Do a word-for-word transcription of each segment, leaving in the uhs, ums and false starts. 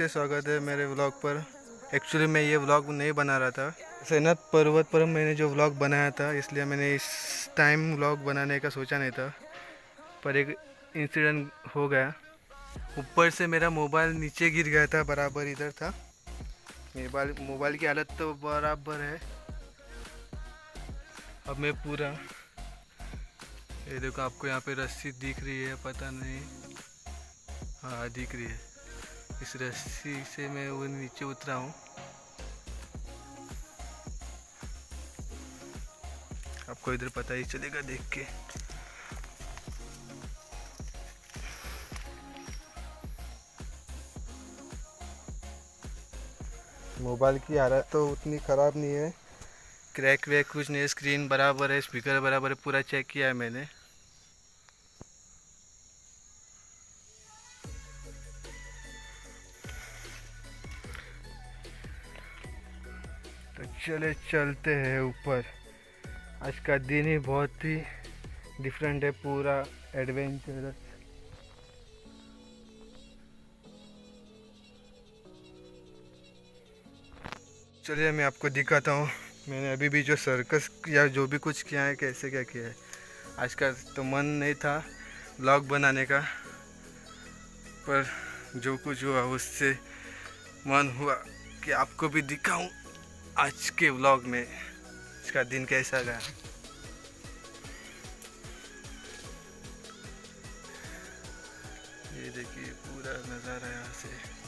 से स्वागत है मेरे व्लॉग पर। एक्चुअली मैं ये व्लॉग नहीं बना रहा था, कैसैनाथ पर्वत पर मैंने जो व्लॉग बनाया था इसलिए मैंने इस टाइम व्लॉग बनाने का सोचा नहीं था, पर एक इंसिडेंट हो गया। ऊपर से मेरा मोबाइल नीचे गिर गया था, बराबर इधर था। मोबाइल मोबाइल की हालत तो बराबर है। अब मैं पूरा, ये देखो आपको यहाँ पे रस्सी दिख रही है, पता नहीं, हाँ दिख रही है, इस रस्सी से मैं वो नीचे उतरा हूँ। आपको इधर पता ही चलेगा देख के। मोबाइल की हालत तो उतनी ख़राब नहीं है, क्रैक वैक कुछ नहीं है, स्क्रीन बराबर है, स्पीकर बराबर है, पूरा चेक किया है मैंने। तो चले चलते हैं ऊपर। आज का दिन ही बहुत ही डिफरेंट है, पूरा एडवेंचर। चलिए मैं आपको दिखाता हूँ मैंने अभी भी जो सर्कस या जो भी कुछ किया है, कैसे क्या किया है। आज का तो मन नहीं था व्लॉग बनाने का, पर जो कुछ हुआ उससे मन हुआ कि आपको भी दिखाऊं आज के व्लॉग में आज का दिन कैसा गया। ये देखिए पूरा नज़ारा यहाँ से।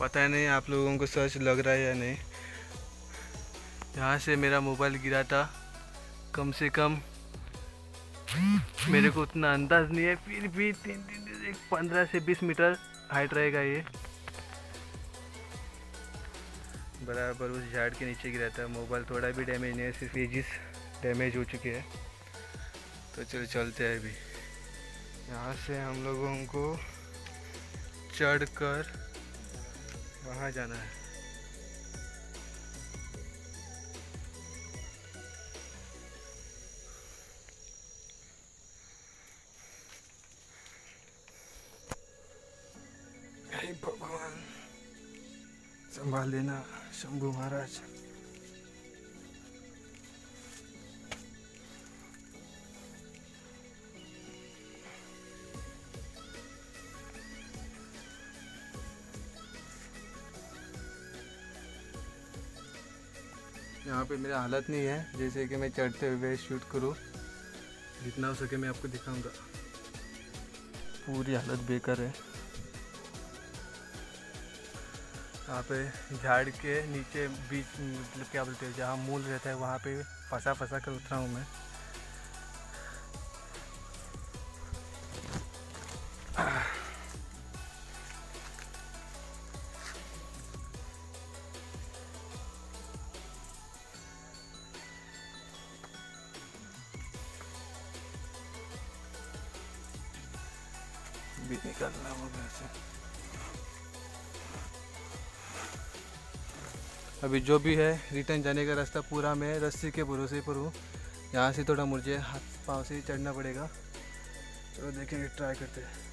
पता नहीं आप लोगों को सर्च लग रहा है या नहीं। यहाँ से मेरा मोबाइल गिरा था, कम से कम मेरे को उतना अंदाज नहीं है, फिर भी तीन तीन एक पंद्रह से बीस मीटर हाइट रहेगा। ये बराबर उस झाड़ के नीचे गिरा था। मोबाइल थोड़ा भी डैमेज नहीं है, सिर्फ एजिस डैमेज हो चुके हैं। तो चलो चलते हैं। अभी यहाँ से हम लोगों को चढ़ कर वहाँ जाना है। हे भगवान संभाल लेना शंभू महाराज। यहाँ पे मेरा हालत नहीं है जैसे कि मैं चढ़ते हुए शूट करूँ, जितना हो सके मैं आपको दिखाऊंगा। पूरी हालत बेकार है। यहाँ पे झाड़ के नीचे बीच, मतलब क्या बोलते हैं, जहाँ मूल रहता है वहाँ पे फंसा फंसा कर उतरा हूँ मैं। निकलना वो वैसे। अभी जो भी है रिटर्न जाने का रास्ता पूरा मैं रस्सी के भरोसे पर हूँ। यहाँ से थोड़ा मुझे हाथ पाँव से ही चढ़ना पड़ेगा। चलो देखेंगे, ट्राई करते हैं।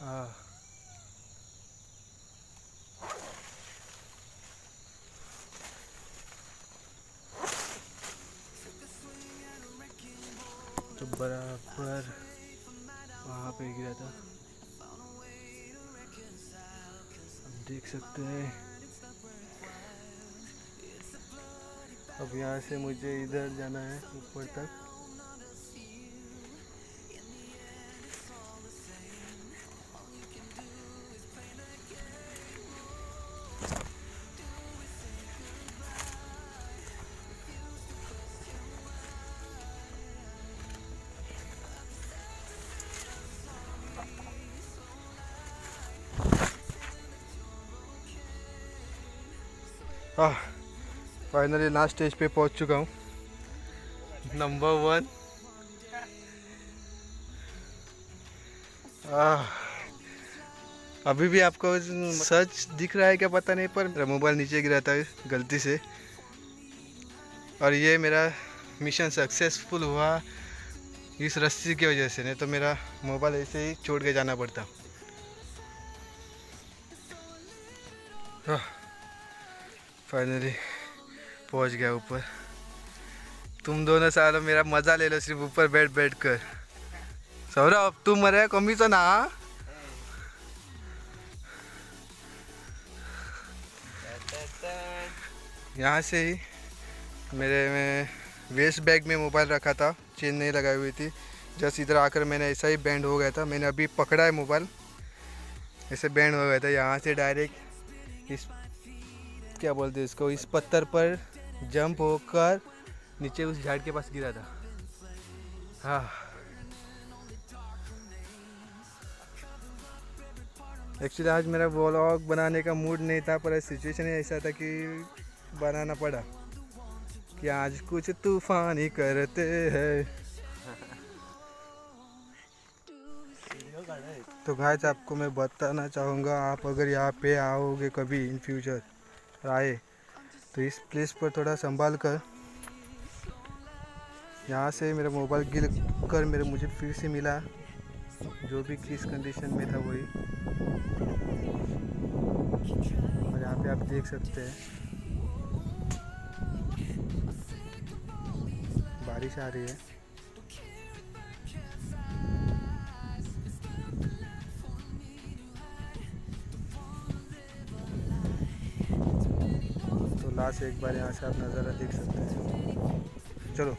हाँ तो बराबर वहाँ पे गिरा था। अब देख सकते हैं। अब यहाँ से मुझे इधर जाना है ऊपर तक। आह फाइनली लास्ट स्टेज पे पहुंच चुका हूँ, नंबर वन। आह अभी भी आपको सर्च दिख रहा है क्या पता नहीं, पर मोबाइल नीचे गिरा था गलती से। और ये मेरा मिशन सक्सेसफुल हुआ इस रस्सी की वजह से, नहीं तो मेरा मोबाइल ऐसे ही छोड़ के जाना पड़ता। तो फाइनली पहुंच गया ऊपर। तुम दोनों सालों मेरा मज़ा ले लो सिर्फ ऊपर बैठ बैठ कर। सौरभ तुम मरे कमी तो ना। यहाँ से ही मेरे में वेस्ट बैग में मोबाइल रखा था, चेन नहीं लगाई हुई थी। जस्ट इधर आकर मैंने ऐसा ही बैंड हो गया था। मैंने अभी पकड़ा है मोबाइल, ऐसे बैंड हो गया था। यहाँ से डायरेक्ट इस क्या बोलते हैं इसको, इस पत्थर पर जंप होकर नीचे उस झाड़ के पास गिरा था। हाँ एक्चुअली आज मेरा व्लॉग बनाने का मूड नहीं था, पर सिचुएशन ऐसा था कि बनाना पड़ा कि आज कुछ तूफानी करते हैं। तो गाइस आपको मैं बताना चाहूँगा, आप अगर यहाँ पे आओगे कभी इन फ्यूचर आए तो इस प्लेस पर थोड़ा संभाल कर। यहाँ से मेरा मोबाइल गिर कर मेरे मुझे फिर से मिला, जो भी किस कंडीशन में था वही। और यहाँ पे आप देख सकते हैं बारिश आ रही है। तो लास्ट एक बार यहाँ से आप नज़ारा देख सकते हैं। चलो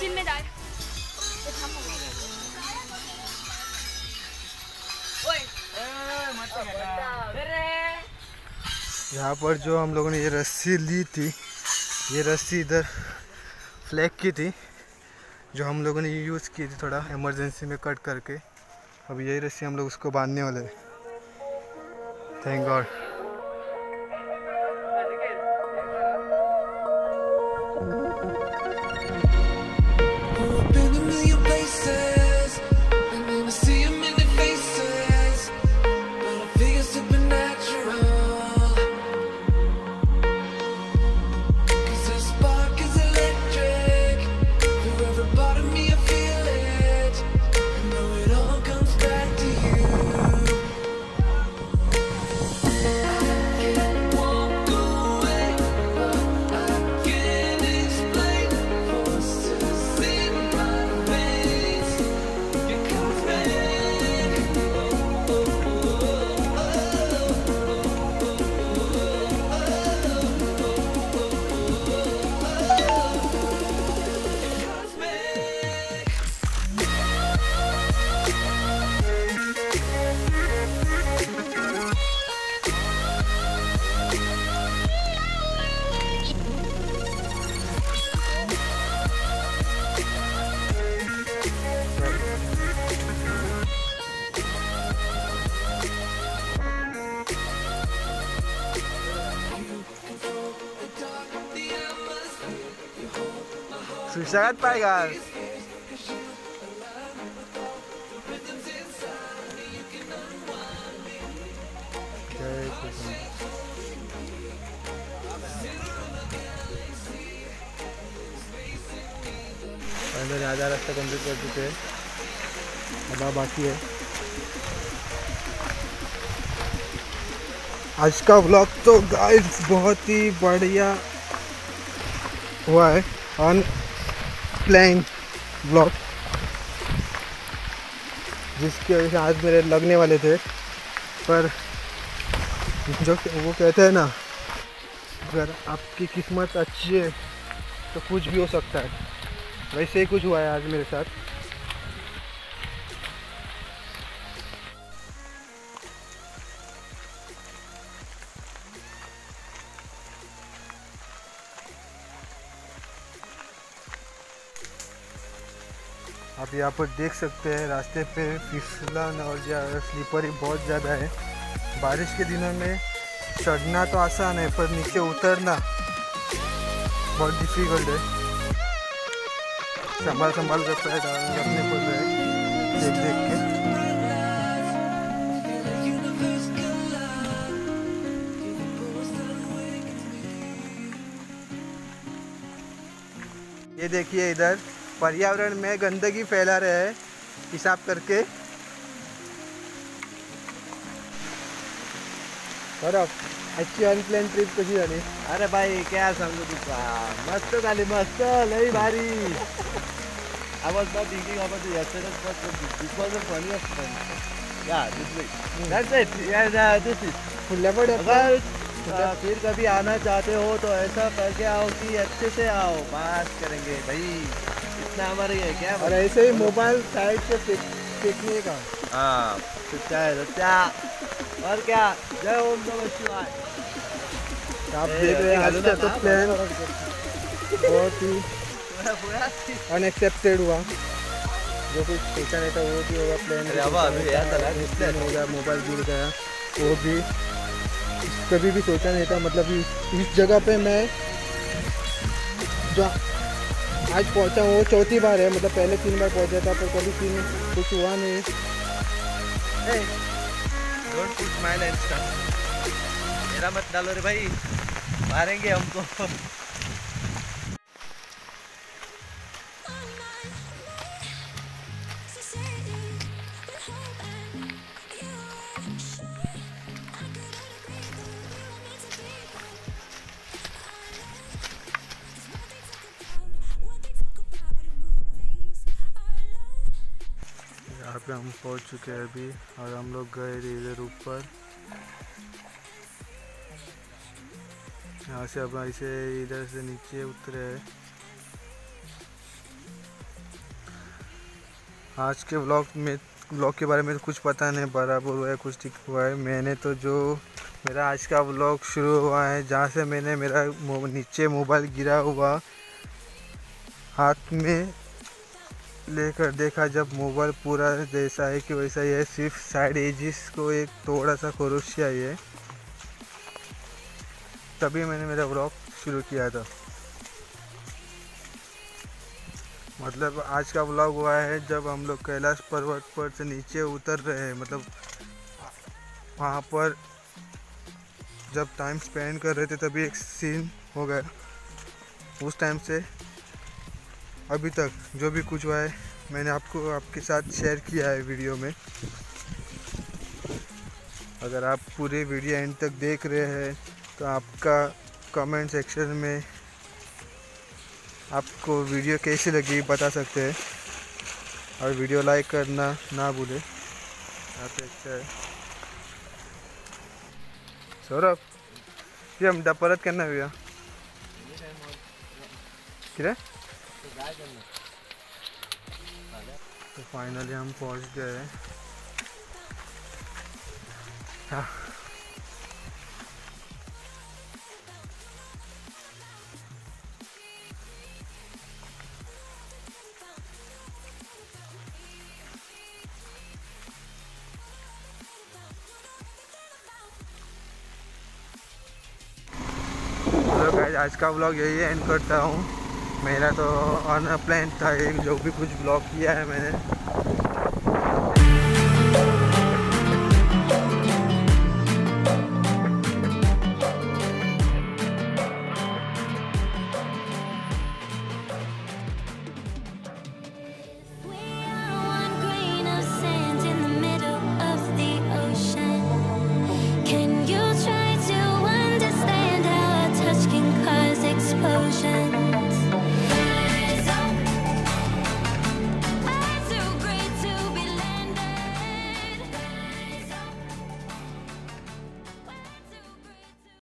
जिम्मेदार यहाँ पर जो हम लोगों ने ये रस्सी ली थी, ये रस्सी इधर फ्लैग की थी जो हम लोगों ने यूज़ की थी थोड़ा इमरजेंसी में कट करके। अब यही रस्सी हम लोग उसको बांधने वाले हैं। Thank God. सुशांत पाएगा आधा रास्ता कंप्लीट कर चुके हैं, अब बाकी है। आज का व्लॉग तो गाइस बहुत ही बढ़िया हुआ है, ऑन प्लान व्लॉग, जिसकी वजह से आज मेरे लगने वाले थे। पर जो वो कहते हैं ना, अगर आपकी किस्मत अच्छी है तो कुछ भी हो सकता है, वैसे ही कुछ हुआ है आज मेरे साथ। आप यहाँ पर देख सकते हैं रास्ते पे फिसलन और स्लीपरी बहुत ज़्यादा है। बारिश के दिनों में चढ़ना तो आसान है पर नीचे उतरना बहुत डिफिकल्ट है। संभाल संभाल कर पैर रखने पड़ रहे हैं देख देख के। ये देखिए इधर पर्यावरण में गंदगी फैला रहे हैं हिसाब करके। बरं अच्छी अनप्लैन ट्रिप कशी झाली? अरे भाई क्या सांगू तुका, मस्त झाली मस्त, लई भारी। I was not thinking about it yesterday, but this was the funniest one. Yeah, this way. That's it. Yeah, yeah, this is. फुल्लेपड़ अगर फिर कभी आना चाहते हो तो ऐसा करके आओ कि अच्छे से आओ, बात करेंगे भाई। इतना हमारे ये क्या और ऐसे ही मोबाइल साइड से फेंकने का। हाँ सच्चा है सच्चा। और क्या, जय ओम नमः शिवाय। आप देख रहे हैं आज का तो प्लान बहुत ही अनएक्सेप्टेड हुआ। जो कुछ सोचा नहीं था वो भी होगा प्लान हो गया, मोबाइल गिर गया वो भी कभी भी सोचा नहीं था। मतलब इस जगह पे मैं जो आज पहुंचा हूँ वो चौथी बार है। मतलब पहले तीन बार पहुंचा था पर कभी तीन कुछ हुआ नहीं। hey, don't put smile and stuff. मेरा मत डालो रे भाई, मारेंगे हमको। हम पहुंच चुके हैं अभी और हम लोग गए इधर ऊपर। यहाँ से अब ऐसे इधर से नीचे उतरे हैं। आज के ब्लॉग में ब्लॉग के बारे में तो कुछ पता नहीं, बराबर हुआ है कुछ ठीक हुआ है। मैंने तो जो मेरा आज का ब्लॉग शुरू हुआ है जहाँ से मैंने मेरा मो, नीचे मोबाइल गिरा हुआ हाथ में लेकर देखा। जब मोबाइल पूरा जैसा है कि वैसा ही है, सिर्फ साइड एजिस को एक थोड़ा सा खरोशिया ही है। तभी मैंने मेरा व्लॉग शुरू किया था। मतलब आज का व्लॉग हुआ है जब हम लोग कैलाश पर्वत पर से नीचे उतर रहे हैं। मतलब वहाँ पर जब टाइम स्पेंड कर रहे थे तभी एक सीन हो गया। उस टाइम से अभी तक जो भी कुछ हुआ है मैंने आपको आपके साथ शेयर किया है वीडियो में। अगर आप पूरे वीडियो एंड तक देख रहे हैं तो आपका कमेंट सेक्शन में आपको वीडियो कैसी लगी बता सकते हैं और वीडियो लाइक करना ना भूलें। आप अच्छा है सौरभ, ये हम परत करना भैया क्या? तो फाइनली हम पहुंच गए। हाँ। तो गाइस आज का व्लॉग यही एंड करता हूँ। मेरा तो अनप्लान था, एक जो भी कुछ ब्लॉग किया है मैंने